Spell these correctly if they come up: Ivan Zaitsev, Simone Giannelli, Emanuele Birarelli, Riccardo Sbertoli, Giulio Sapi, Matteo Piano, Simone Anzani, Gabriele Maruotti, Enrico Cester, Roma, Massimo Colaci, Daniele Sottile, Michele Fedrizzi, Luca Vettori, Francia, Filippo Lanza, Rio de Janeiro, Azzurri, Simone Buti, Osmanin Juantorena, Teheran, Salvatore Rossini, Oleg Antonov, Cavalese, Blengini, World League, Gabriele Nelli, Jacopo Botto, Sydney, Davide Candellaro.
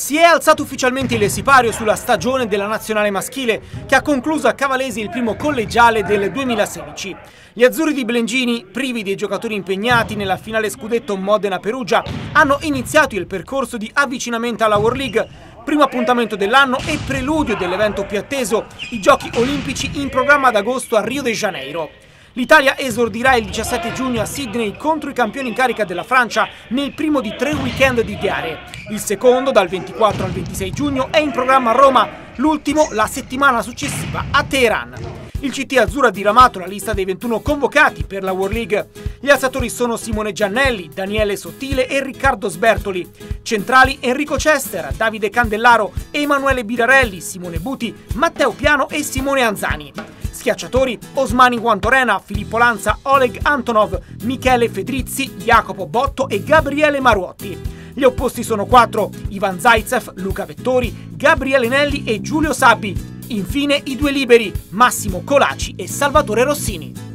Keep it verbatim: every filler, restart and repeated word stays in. Si è alzato ufficialmente il sipario sulla stagione della nazionale maschile, che ha concluso a Cavalese il primo collegiale del duemilasedici. Gli azzurri di Blengini, privi dei giocatori impegnati nella finale scudetto Modena-Perugia, hanno iniziato il percorso di avvicinamento alla World League, primo appuntamento dell'anno e preludio dell'evento più atteso, i Giochi Olimpici in programma ad agosto a Rio de Janeiro. L'Italia esordirà il diciassette giugno a Sydney contro i campioni in carica della Francia nel primo di tre weekend di gare. Il secondo, dal ventiquattro al ventisei giugno, è in programma a Roma, l'ultimo la settimana successiva a Teheran. Il C T azzurro ha diramato la lista dei ventuno convocati per la World League. Gli alzatori sono Simone Giannelli, Daniele Sottile e Riccardo Sbertoli. Centrali Enrico Cester, Davide Candellaro, Emanuele Birarelli, Simone Buti, Matteo Piano e Simone Anzani. Schiacciatori Osmanin Juantorena, Filippo Lanza, Oleg Antonov, Michele Fedrizzi, Jacopo Botto e Gabriele Maruotti. Gli opposti sono quattro, Ivan Zaitsev, Luca Vettori, Gabriele Nelli e Giulio Sapi. Infine i due liberi, Massimo Colaci e Salvatore Rossini.